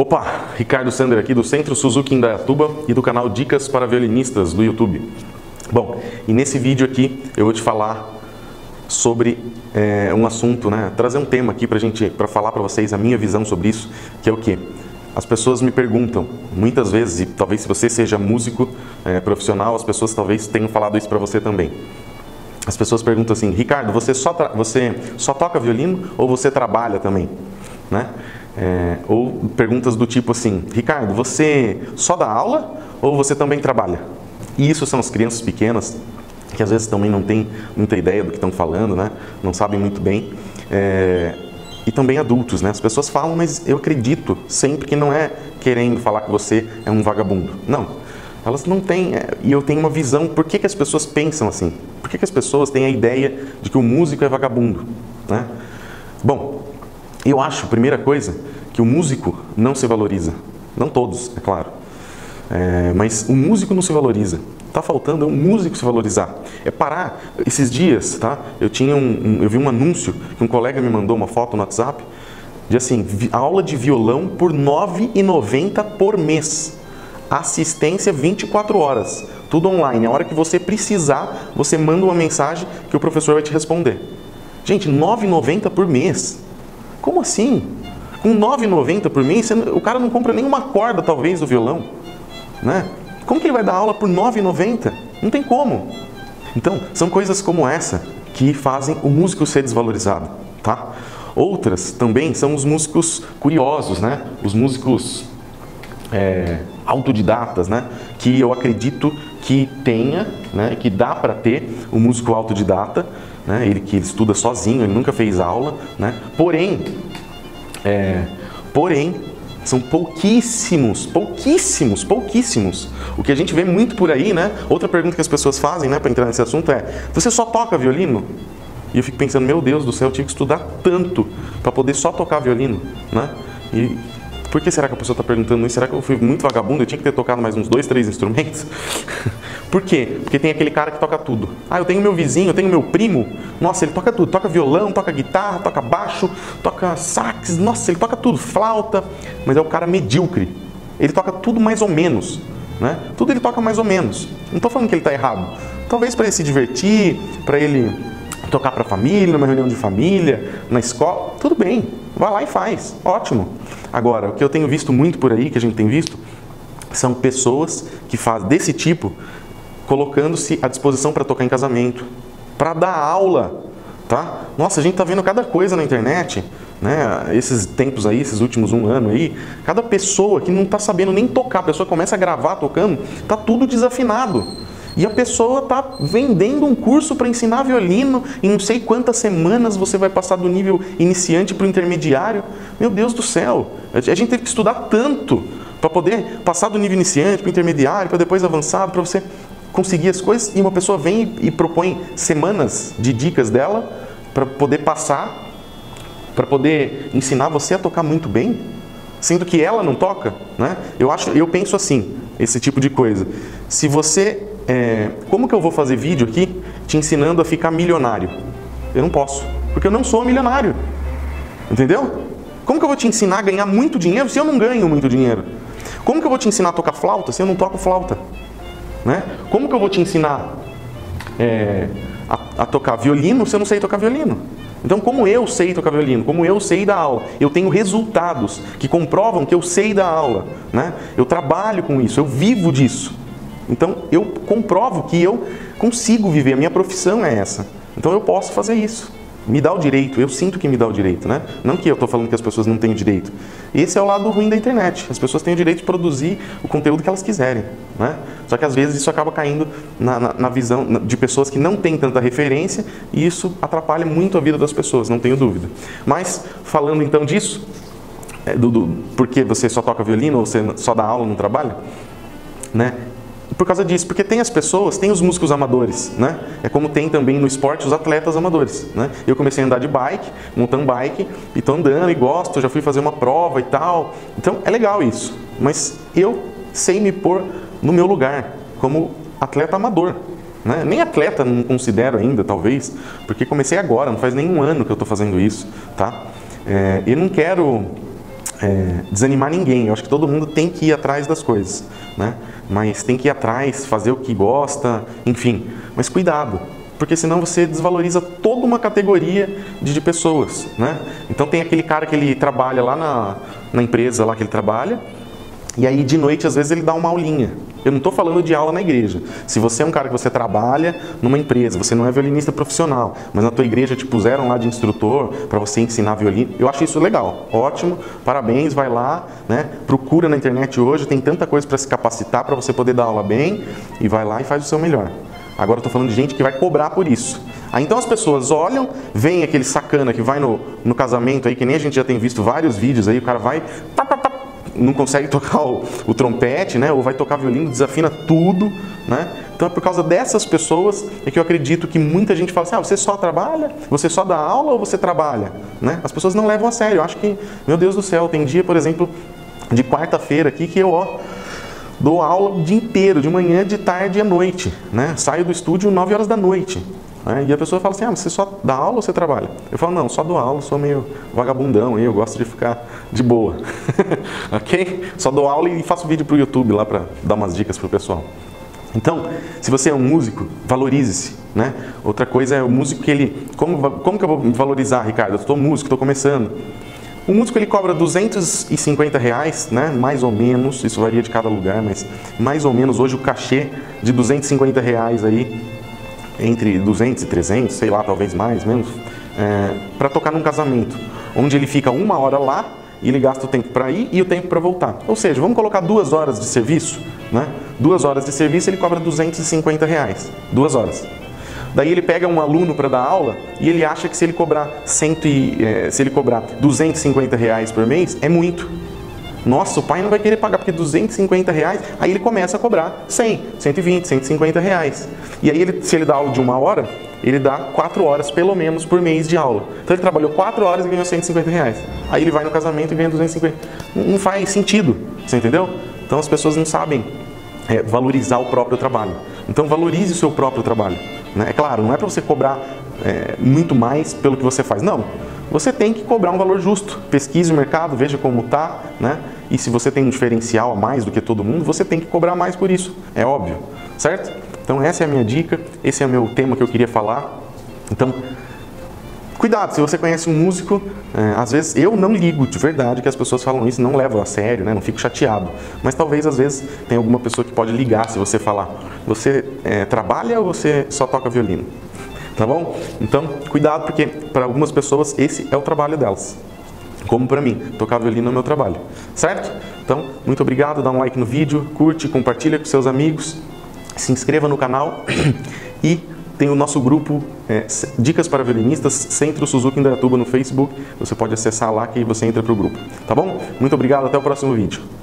Opa, Ricardo Sander aqui do Centro Suzuki Indaiatuba e do canal Dicas para Violinistas do YouTube. Bom, e nesse vídeo aqui eu vou te falar sobre um assunto, né? Trazer um tema aqui para falar para vocês a minha visão sobre isso, que é o quê? As pessoas me perguntam muitas vezes, e talvez se você seja músico profissional, as pessoas talvez tenham falado isso para você também. As pessoas perguntam assim: Ricardo, você só toca violino ou você trabalha também, né? Ou perguntas do tipo assim: Ricardo, você só dá aula ou você também trabalha? E isso são as crianças pequenas, que às vezes também não têm muita ideia do que estão falando, né? Não sabem muito bem. E também adultos, né? As pessoas falam, mas eu acredito sempre que não é querendo falar que você é um vagabundo. Não. Elas não têm, e eu tenho uma visão, por que as pessoas pensam assim? Por que as pessoas têm a ideia de que o músico é vagabundo, né? Bom, eu acho, primeira coisa, que o músico não se valoriza. Não todos, é claro. Mas o músico não se valoriza. Tá faltando um músico se valorizar. É parar. Esses dias, tá? Eu vi um anúncio que um colega me mandou uma foto no WhatsApp de assim: aula de violão por R$ 9,90 por mês. Assistência 24 horas. Tudo online. A hora que você precisar, você manda uma mensagem que o professor vai te responder. Gente, R$ 9,90 por mês. Como assim? Com R$ 9,90 por mês, o cara não compra nenhuma corda, talvez, do violão, né? Como que ele vai dar aula por R$ 9,90? Não tem como. Então, são coisas como essa que fazem o músico ser desvalorizado, tá? Outras também são os músicos curiosos, né? Os músicos autodidatas, né? Que eu acredito que tenha, né? Que dá para ter o músico autodidata, né? Ele que estuda sozinho, ele nunca fez aula, né? Porém, são pouquíssimos. O que a gente vê muito por aí, né? Outra pergunta que as pessoas fazem, né, para entrar nesse assunto é: você só toca violino? E eu fico pensando: meu Deus do céu, eu tive que estudar tanto para poder só tocar violino, né? E por que será que a pessoa está perguntando isso? Será que eu fui muito vagabundo? Eu tinha que ter tocado mais uns 2, 3 instrumentos? Por quê? Porque tem aquele cara que toca tudo. Ah, eu tenho meu vizinho, eu tenho meu primo. Nossa, ele toca tudo. Toca violão, toca guitarra, toca baixo, toca sax. Nossa, ele toca tudo. Flauta. Mas é o cara medíocre. Ele toca tudo mais ou menos, né? Tudo ele toca mais ou menos. Não estou falando que ele está errado. Talvez para ele se divertir, para ele tocar para a família, numa reunião de família, na escola. Tudo bem. Vai lá e faz. Ótimo. Agora, o que eu tenho visto muito por aí, que a gente tem visto, são pessoas que fazem desse tipo, colocando-se à disposição para tocar em casamento, para dar aula, tá? Nossa, a gente tá vendo cada coisa na internet, né? Esses tempos aí, esses últimos um ano aí, cada pessoa que não tá sabendo nem tocar, a pessoa começa a gravar tocando, tá tudo desafinado. E a pessoa tá vendendo um curso para ensinar violino em não sei quantas semanas você vai passar do nível iniciante para o intermediário. Meu Deus do céu, a gente teve que estudar tanto para poder passar do nível iniciante para o intermediário, para depois avançado, para você conseguir as coisas. E uma pessoa vem e propõe semanas de dicas dela para poder passar, para poder ensinar você a tocar muito bem, sendo que ela não toca, né? Eu penso assim, esse tipo de coisa. Se você... como que eu vou fazer vídeo aqui te ensinando a ficar milionário? Eu não posso, porque eu não sou milionário, entendeu? Como que eu vou te ensinar a ganhar muito dinheiro se eu não ganho muito dinheiro? Como que eu vou te ensinar a tocar flauta se eu não toco flauta, né? Como que eu vou te ensinar a tocar violino se eu não sei tocar violino? Então, como eu sei tocar violino, como eu sei dar aula, eu tenho resultados que comprovam que eu sei dar aula, né? Eu trabalho com isso, eu vivo disso. Então, eu comprovo que eu consigo viver, a minha profissão é essa. Então, eu posso fazer isso. Me dá o direito, eu sinto que me dá o direito, né? Não que eu estou falando que as pessoas não têm o direito. Esse é o lado ruim da internet. As pessoas têm o direito de produzir o conteúdo que elas quiserem, né? Só que, às vezes, isso acaba caindo na visão de pessoas que não têm tanta referência, e isso atrapalha muito a vida das pessoas, não tenho dúvida. Mas, falando então disso, porque você só toca violino, ou você só dá aula, não trabalha, né? Por causa disso, porque tem as pessoas, tem os músicos amadores, né? É como tem também no esporte os atletas amadores, né? Eu comecei a andar de bike, mountain bike, e tô andando e gosto, já fui fazer uma prova e tal. Então é legal isso, mas eu sei me pôr no meu lugar como atleta amador, né? Nem atleta não considero ainda, talvez, porque comecei agora, não faz nem um ano que eu tô fazendo isso, tá? Eu não quero desanimar ninguém. Eu acho que todo mundo tem que ir atrás das coisas, né? Mas tem que ir atrás, fazer o que gosta, enfim. Mas cuidado, porque senão você desvaloriza toda uma categoria de pessoas, né? Então tem aquele cara que ele trabalha lá na empresa lá que ele trabalha, e aí de noite às vezes ele dá uma aulinha. Eu não estou falando de aula na igreja. Se você é um cara que você trabalha numa empresa, você não é violinista profissional, mas na tua igreja te puseram lá de instrutor para você ensinar violino, eu acho isso legal, ótimo, parabéns, vai lá, né? Procura na internet hoje, tem tanta coisa para se capacitar para você poder dar aula bem, e vai lá e faz o seu melhor. Agora eu estou falando de gente que vai cobrar por isso. Aí então as pessoas olham, vem aquele sacana que vai no casamento aí, que nem a gente já tem visto vários vídeos aí, o cara vai, não consegue tocar o trompete, né? Ou vai tocar violino, desafina tudo, né? Então é por causa dessas pessoas é que eu acredito que muita gente fala assim, ah, você só trabalha? Você só dá aula ou você trabalha? Né? As pessoas não levam a sério. Eu acho que, meu Deus do céu, tem dia, por exemplo, de quarta-feira aqui que eu, dou aula o dia inteiro, de manhã, de tarde e à noite, né? Saio do estúdio 9 horas da noite, né? E a pessoa fala assim, ah, mas você só dá aula ou você trabalha? Eu falo, não, só dou aula, sou meio vagabundão, eu gosto de ficar de boa, ok? Só dou aula e faço vídeo para o YouTube lá para dar umas dicas para o pessoal. Então, se você é um músico, valorize-se, né? Outra coisa é o músico que ele... Como que eu vou me valorizar, Ricardo? Eu sou músico, estou começando. O músico ele cobra R$250, né? Mais ou menos, isso varia de cada lugar, mas mais ou menos hoje o cachê de R$250 aí, entre 200 e 300, sei lá, talvez mais, menos, para tocar num casamento, onde ele fica uma hora lá e ele gasta o tempo para ir e o tempo para voltar. Ou seja, vamos colocar 2 horas de serviço, né? 2 horas de serviço ele cobra R$250, 2 horas. Daí ele pega um aluno para dar aula e ele acha que se ele cobrar R$250 por mês é muito. Nossa, o pai não vai querer pagar porque R$250, aí ele começa a cobrar 100, 120, R$150. E aí ele, se ele dá aula de 1 hora, ele dá 4 horas pelo menos por mês de aula. Então ele trabalhou 4 horas e ganhou R$150. Aí ele vai no casamento e ganha 250. Não faz sentido, você entendeu? Então as pessoas não sabem valorizar o próprio trabalho. Então valorize o seu próprio trabalho, né? É claro, não é para você cobrar muito mais pelo que você faz, não. Você tem que cobrar um valor justo. Pesquise o mercado, veja como está, né? E se você tem um diferencial a mais do que todo mundo, você tem que cobrar mais por isso, é óbvio, certo? Então essa é a minha dica, esse é o meu tema que eu queria falar. Então, cuidado, se você conhece um músico, às vezes eu não ligo de verdade que as pessoas falam isso, não levo a sério, né? Não fico chateado. Mas talvez às vezes tenha alguma pessoa que pode ligar se você falar, você trabalha ou você só toca violino? Tá bom? Então cuidado, porque para algumas pessoas esse é o trabalho delas. Como para mim, tocar violino é o meu trabalho, certo? Então, muito obrigado, dá um like no vídeo, curte, compartilha com seus amigos, se inscreva no canal e... tem o nosso grupo Dicas para Violinistas, Centro Suzuki Indaiatuba no Facebook. Você pode acessar lá que você entra para o grupo. Tá bom? Muito obrigado, até o próximo vídeo.